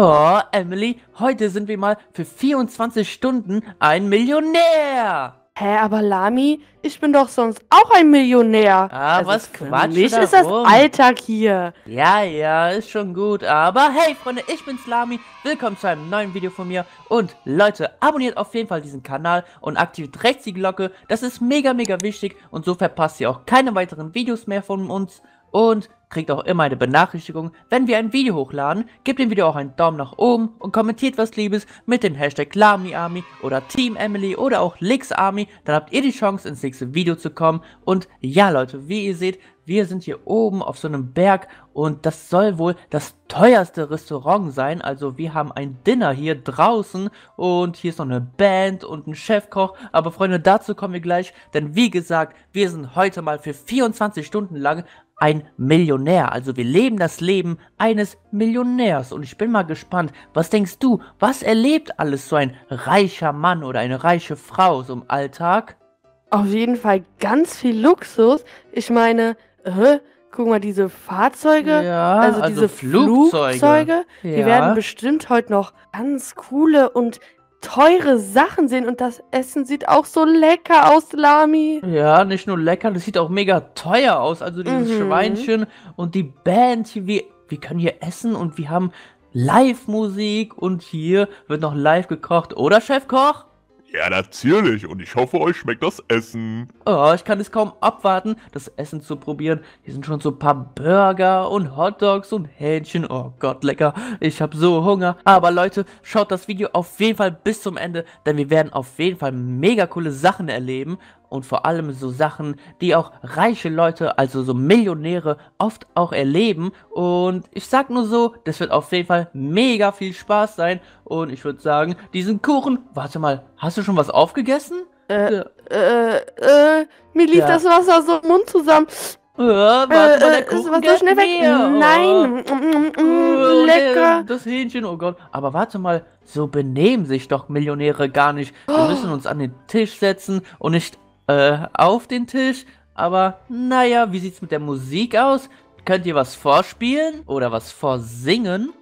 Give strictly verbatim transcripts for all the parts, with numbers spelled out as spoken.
Oh, Emily, heute sind wir mal für vierundzwanzig Stunden ein Millionär. Hä, aber Lami, ich bin doch sonst auch ein Millionär. Ah, also was Quatsch. Für mich ist das Alltag hier. Ja, ja, ist schon gut. Aber hey, Freunde, ich bin's, Lami. Willkommen zu einem neuen Video von mir. Und Leute, abonniert auf jeden Fall diesen Kanal und aktiviert rechts die Glocke. Das ist mega, mega wichtig. Und so verpasst ihr auch keine weiteren Videos mehr von uns. Und kriegt auch immer eine Benachrichtigung, wenn wir ein Video hochladen. Gebt dem Video auch einen Daumen nach oben und kommentiert was Liebes mit dem Hashtag LamyArmy oder TeamEmily oder auch LixArmy. Dann habt ihr die Chance, ins nächste Video zu kommen. Und ja, Leute, wie ihr seht, wir sind hier oben auf so einem Berg und das soll wohl das teuerste Restaurant sein. Also wir haben ein Dinner hier draußen und hier ist noch eine Band und ein Chefkoch. Aber Freunde, dazu kommen wir gleich, denn wie gesagt, wir sind heute mal für vierundzwanzig Stunden lang ein Millionär, also wir leben das Leben eines Millionärs und ich bin mal gespannt, was denkst du, was erlebt alles so ein reicher Mann oder eine reiche Frau so im Alltag? Auf jeden Fall ganz viel Luxus, ich meine, äh, guck mal, diese Fahrzeuge, ja, also, also diese Flugzeuge, Flugzeuge ja. Die werden bestimmt heute noch ganz coole und teure Sachen sehen und das Essen sieht auch so lecker aus, Lami. Ja, nicht nur lecker, das sieht auch mega teuer aus. Also dieses mhm. Schweinchen und die Band, hier, wir, wir können hier essen und wir haben Live-Musik und hier wird noch live gekocht, oder Chefkoch? Ja, natürlich. Und ich hoffe, euch schmeckt das Essen. Oh, ich kann es kaum abwarten, das Essen zu probieren. Hier sind schon so ein paar Burger und Hotdogs und Hähnchen. Oh Gott, lecker. Ich habe so Hunger. Aber Leute, schaut das Video auf jeden Fall bis zum Ende, denn wir werden auf jeden Fall mega coole Sachen erleben. Und vor allem so Sachen, die auch reiche Leute, also so Millionäre, oft auch erleben. Und ich sag nur so, das wird auf jeden Fall mega viel Spaß sein. Und ich würde sagen, diesen Kuchen... Warte mal, hast du schon was aufgegessen? Äh, äh, äh, mir lief ja das Wasser so im Mund zusammen. Äh, warte mal, der Kuchen äh, geht so schnell weg. Mehr. Nein, oh. Mm, mm, lecker. Das Hähnchen, oh Gott. Aber warte mal, so benehmen sich doch Millionäre gar nicht. Wir oh. müssen uns an den Tisch setzen und nicht... auf den Tisch, aber naja, wie sieht's mit der Musik aus? Könnt ihr was vorspielen oder was vorsingen?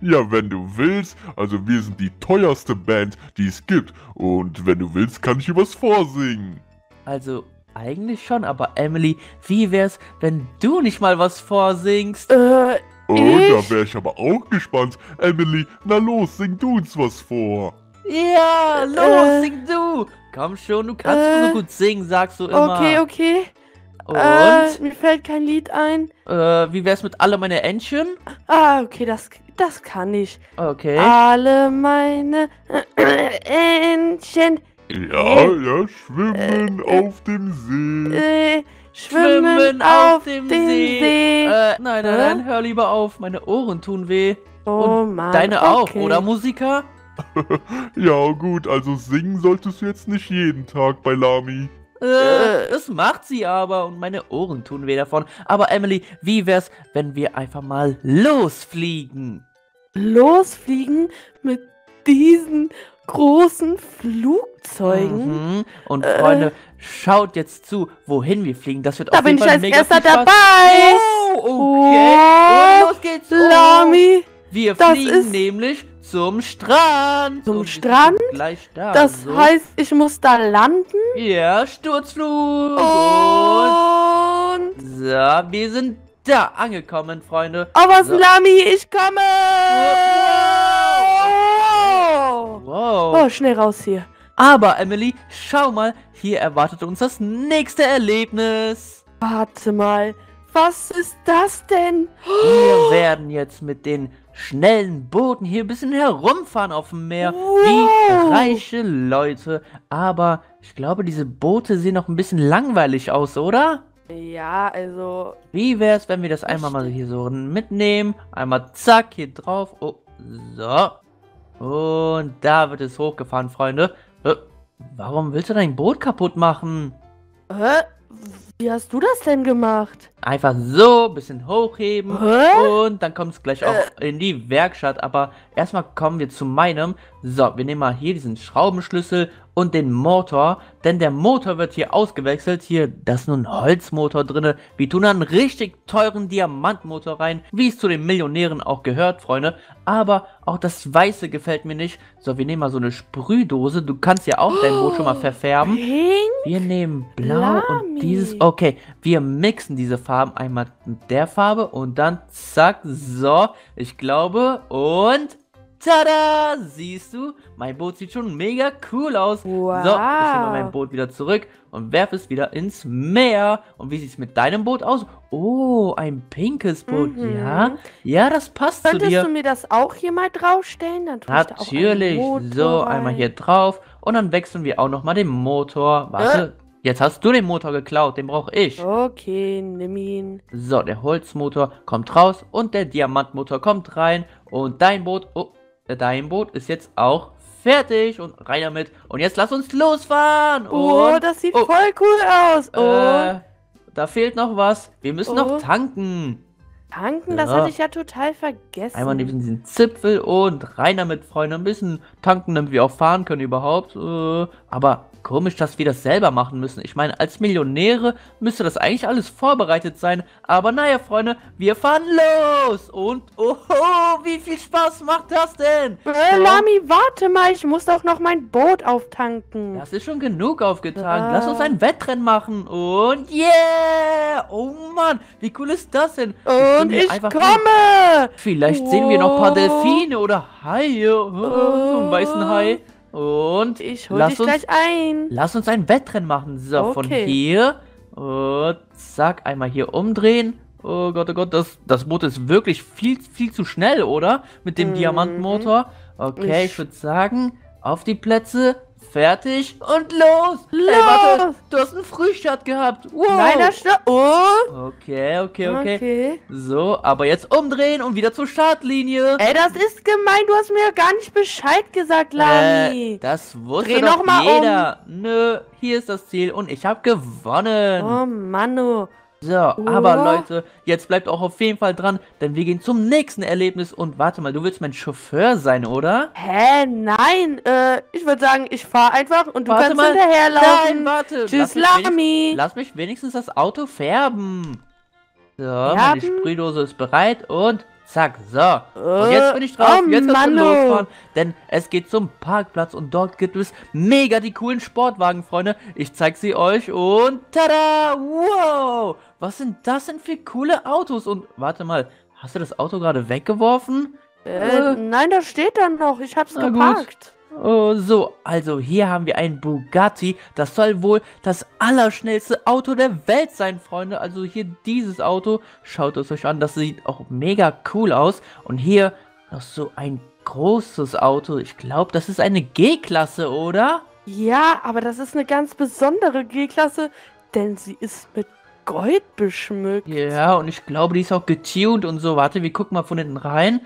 Ja, wenn du willst, also wir sind die teuerste Band, die es gibt und wenn du willst, kann ich dir was vorsingen. Also eigentlich schon, aber Emily, wie wär's, wenn du nicht mal was vorsingst? Äh, oh, ich? Da wäre ich aber auch gespannt. Emily, na los, sing du uns was vor. Ja, los, äh, sing du! Komm schon, du kannst äh, so gut singen, sagst du immer. Okay, okay. Und? Äh, mir fällt kein Lied ein. Äh, wie wär's mit Alle meine Entchen? Ah, okay, das, das kann ich. Okay. Alle meine Entchen. Ja, ja, schwimmen äh, auf dem See. Äh, schwimmen, schwimmen auf, auf dem, dem See. See. Äh, nein, nein, nein, hör lieber auf, meine Ohren tun weh. Oh Mann, deine auch, okay. Oder Musiker? Ja gut, also singen solltest du jetzt nicht jeden Tag bei Lami. Äh, das macht sie aber und meine Ohren tun weh davon. Aber Emily, wie wär's, wenn wir einfach mal losfliegen? Losfliegen mit diesen großen Flugzeugen? Mhm. Und äh, Freunde, schaut jetzt zu, wohin wir fliegen. Das wird da auf jeden Fall mega viel Spaß. Da bin ich als Erster dabei. Oh, okay. Oh, los geht's, Lami. Oh. Wir das fliegen nämlich zum Strand. Zum Strand? Gleich da. Das so. heißt, ich muss da landen? Ja, Sturzflug. Und, Und so, wir sind da angekommen, Freunde. Aber so. Lami, ich komme. Wow. Wow. Oh, schnell raus hier. Aber Emily, schau mal, hier erwartet uns das nächste Erlebnis. Warte mal, was ist das denn? Wir werden jetzt mit den schnellen Booten hier ein bisschen herumfahren auf dem Meer, wow. Wie reiche Leute. Aber ich glaube, diese Boote sehen noch ein bisschen langweilig aus, oder? Ja, also... Wie wär's, wenn wir das einmal mal hier so mitnehmen? Einmal zack, hier drauf. Oh, so. Und da wird es hochgefahren, Freunde. Äh, warum willst du dein Boot kaputt machen? Hä? Wie hast du das denn gemacht? Einfach so, ein bisschen hochheben. Hä? Und dann kommt es gleich auch äh. in die Werkstatt. Aber erstmal kommen wir zu meinem. So, wir nehmen mal hier diesen Schraubenschlüssel und den Motor. Denn der Motor wird hier ausgewechselt. Hier, da ist nun ein Holzmotor drin. Wir tun einen richtig teuren Diamantmotor rein. Wie es zu den Millionären auch gehört, Freunde. Aber auch das Weiße gefällt mir nicht. So, wir nehmen mal so eine Sprühdose. Du kannst ja auch oh, dein Boot schon mal verfärben. Pink, wir nehmen Blau Lami. Und dieses... Okay, wir mixen diese Farben einmal mit der Farbe und dann zack, so, ich glaube und tada, siehst du, mein Boot sieht schon mega cool aus. Wow. So, ich nehme mein Boot wieder zurück und werfe es wieder ins Meer. Und wie sieht es mit deinem Boot aus? Oh, ein pinkes Boot, mhm. ja. Ja, das passt Könntest zu dir. Könntest du mir das auch hier mal draufstellen? Dann tue Natürlich, ich da auch ein Boot so, rein. Einmal hier drauf und dann wechseln wir auch nochmal den Motor. Warte. Äh. Jetzt hast du den Motor geklaut, den brauche ich. Okay, nimm ihn. So, der Holzmotor kommt raus und der Diamantmotor kommt rein. Und dein Boot, oh, dein Boot ist jetzt auch fertig. Und rein damit. Und jetzt lass uns losfahren. Und, oh, das sieht oh, voll cool aus. Oh. Äh, da fehlt noch was. Wir müssen oh. noch tanken. Tanken, ja. Das hatte ich ja total vergessen. Einmal neben diesen Zipfel und rein damit, Freunde. Ein bisschen tanken, damit wir auch fahren können überhaupt. Äh, aber komisch, dass wir das selber machen müssen. Ich meine, als Millionäre müsste das eigentlich alles vorbereitet sein. Aber naja, Freunde, wir fahren los. Und, oh, wie viel Spaß macht das denn? Äh, Lami, warte mal, ich muss doch noch mein Boot auftanken. Das ist schon genug aufgetankt. Ah. Lass uns ein Wettrennen machen. Und, yeah! Oh, Mann, wie cool ist das denn? Oh. Und ich komme! Vielleicht oh. sehen wir noch ein paar Delfine oder Haie. Oh, oh. So einen weißen Hai. Und ich hol lass dich uns, gleich ein. Lass uns ein Wettrennen machen. So, okay. Von hier. Und zack, einmal hier umdrehen. Oh Gott, oh Gott, das, das Boot ist wirklich viel, viel zu schnell, oder? Mit dem mhm. Diamantmotor. Okay, ich, ich würde sagen, auf die Plätze. Fertig und los! Los! Ey, warte, du hast einen Frühstart gehabt. Wow. Nein, das stimmt. Oh. Okay, okay, okay, okay. So, aber jetzt umdrehen und wieder zur Startlinie. Ey, das ist gemein. Du hast mir ja gar nicht Bescheid gesagt, Lami. Äh, das wusste Dreh doch noch mal jeder. Um. Nö, hier ist das Ziel und ich habe gewonnen. Oh, Mann, oh. So, oh. aber Leute, jetzt bleibt auch auf jeden Fall dran, denn wir gehen zum nächsten Erlebnis. Und warte mal, du willst mein Chauffeur sein, oder? Hä, nein, äh, ich würde sagen, ich fahre einfach und du warte kannst mal. hinterherlaufen. Nein, warte. Tschüss, lass Lami. Lass mich wenigstens das Auto färben. So, färben. Die Sprühdose ist bereit und... Zack, so. Oh, und jetzt bin ich drauf. Oh, jetzt kannst du losfahren. Denn es geht zum Parkplatz und dort gibt es mega die coolen Sportwagen, Freunde. Ich zeig sie euch und tada! Wow! Was sind das denn für coole Autos? Und warte mal, hast du das Auto gerade weggeworfen? Äh, äh, nein, das steht da noch. Ich hab's geparkt. Gut. Oh, so, also hier haben wir einen Bugatti. Das soll wohl das allerschnellste Auto der Welt sein, Freunde. Also hier dieses Auto. Schaut es euch an, das sieht auch mega cool aus. Und hier noch so ein großes Auto. Ich glaube, das ist eine G-Klasse, oder? Ja, aber das ist eine ganz besondere G-Klasse, denn sie ist mit Gold beschmückt. Ja, und ich glaube, die ist auch getuned und so. Warte, wir gucken mal von hinten rein.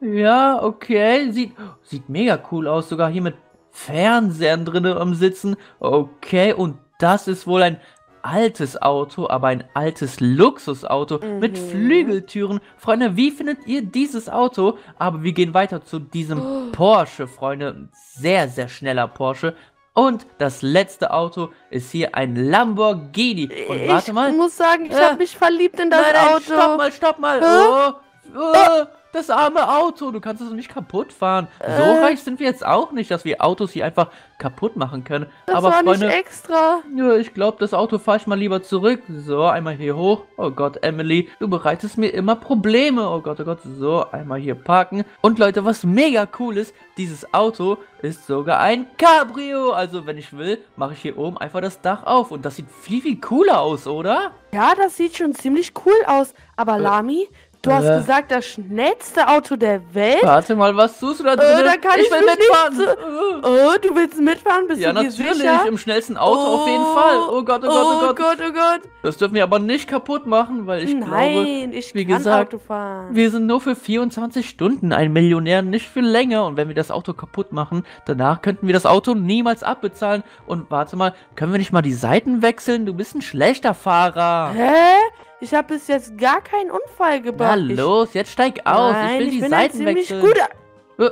Ja, okay, sieht, sieht mega cool aus, sogar hier mit Fernsehern drinnen am Sitzen. Okay, und das ist wohl ein altes Auto, aber ein altes Luxusauto mhm. mit Flügeltüren. Freunde, wie findet ihr dieses Auto? Aber wir gehen weiter zu diesem oh. Porsche, Freunde. Ein sehr, sehr schneller Porsche. Und das letzte Auto ist hier ein Lamborghini. Und warte mal. Ich muss sagen, ich äh, habe mich verliebt in das nein, nein, Auto. Stopp mal, stopp mal. Huh? Oh, oh. Das arme Auto, du kannst es nicht kaputt fahren. Äh. So reich sind wir jetzt auch nicht, dass wir Autos hier einfach kaputt machen können. Das aber war Freunde, nicht extra. Ja, ich glaube, das Auto fahre ich mal lieber zurück. So, einmal hier hoch. Oh Gott, Emily, du bereitest mir immer Probleme. Oh Gott, oh Gott. So, einmal hier parken. Und Leute, was mega cool ist, dieses Auto ist sogar ein Cabrio. Also, wenn ich will, mache ich hier oben einfach das Dach auf. Und das sieht viel, viel cooler aus, oder? Ja, das sieht schon ziemlich cool aus. Aber äh. Lami... Du hast äh. gesagt, das schnellste Auto der Welt? Warte mal, was tust du da drin? Äh, da kann ich, ich will mitfahren. Nicht zu... oh, du willst mitfahren? Bist ja, du dir sicher? Ja, natürlich, im schnellsten Auto oh. auf jeden Fall. Oh Gott, oh Gott, oh, oh Gott. Gott, oh Gott. Das dürfen wir aber nicht kaputt machen, weil ich Nein, glaube, ich wie kann gesagt, Auto fahren. Wir sind nur für vierundzwanzig Stunden ein Millionär, nicht für länger. Und wenn wir das Auto kaputt machen, danach könnten wir das Auto niemals abbezahlen. Und warte mal, können wir nicht mal die Seiten wechseln? Du bist ein schlechter Fahrer. Hä? Ich habe bis jetzt gar keinen Unfall gebaut. Na los, jetzt steig aus. Nein, ich will ich die bin Seiten wechseln. Gut. Äh.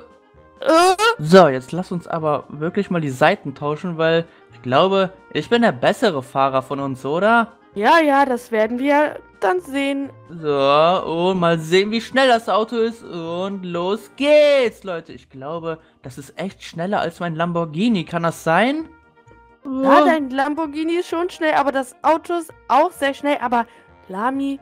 Äh. So, jetzt lass uns aber wirklich mal die Seiten tauschen, weil ich glaube, ich bin der bessere Fahrer von uns, oder? Ja, ja, das werden wir dann sehen. So, und mal sehen, wie schnell das Auto ist. Und los geht's, Leute. Ich glaube, das ist echt schneller als mein Lamborghini. Kann das sein? Ja, dein Lamborghini ist schon schnell, aber das Auto ist auch sehr schnell, aber... Lami,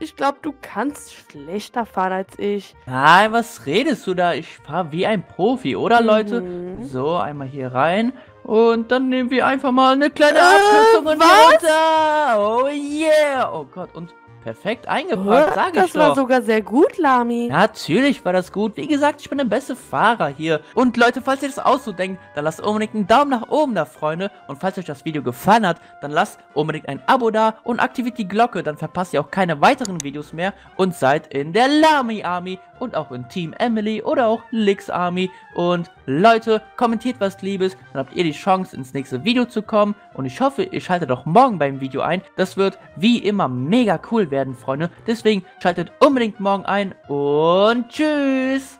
ich glaube, du kannst schlechter fahren als ich. Nein, was redest du da? Ich fahre wie ein Profi, oder mhm. Leute? So, einmal hier rein und dann nehmen wir einfach mal eine kleine äh, Abkürzung und runter. Oh yeah! Oh Gott, und perfekt eingepackt, oh, sag ich doch. Das war sogar sehr gut, Lami. Natürlich war das gut. Wie gesagt, ich bin der beste Fahrer hier. Und Leute, falls ihr das auch so denkt, dann lasst unbedingt einen Daumen nach oben da, Freunde. Und falls euch das Video gefallen hat, dann lasst unbedingt ein Abo da und aktiviert die Glocke. Dann verpasst ihr auch keine weiteren Videos mehr und seid in der LamyArmy und auch in TeamEmily oder auch LixArmy. Und Leute, kommentiert was Liebes, dann habt ihr die Chance, ins nächste Video zu kommen. Und ich hoffe, ihr schaltet auch morgen beim Video ein. Das wird wie immer mega cool werden, Freunde. Deswegen schaltet unbedingt morgen ein und tschüss!